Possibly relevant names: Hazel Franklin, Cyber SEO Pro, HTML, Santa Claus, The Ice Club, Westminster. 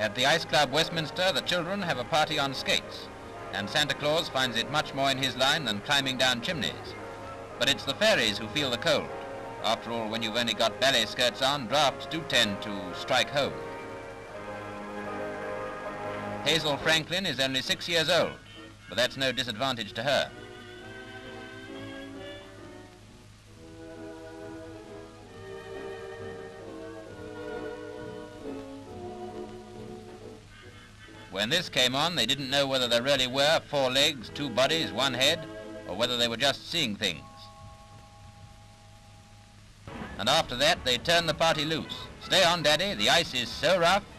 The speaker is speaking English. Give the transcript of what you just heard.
At the Ice Club Westminster, the children have a party on skates, and Santa Claus finds it much more in his line than climbing down chimneys. But it's the fairies who feel the cold. After all, when you've only got ballet skirts on, drafts do tend to strike home. Hazel Franklin is only 6 years old, but that's no disadvantage to her. When this came on, they didn't know whether there really were 4 legs, 2 bodies, 1 head, or whether they were just seeing things. And after that, they turned the party loose. Stay on, Daddy, the ice is so rough.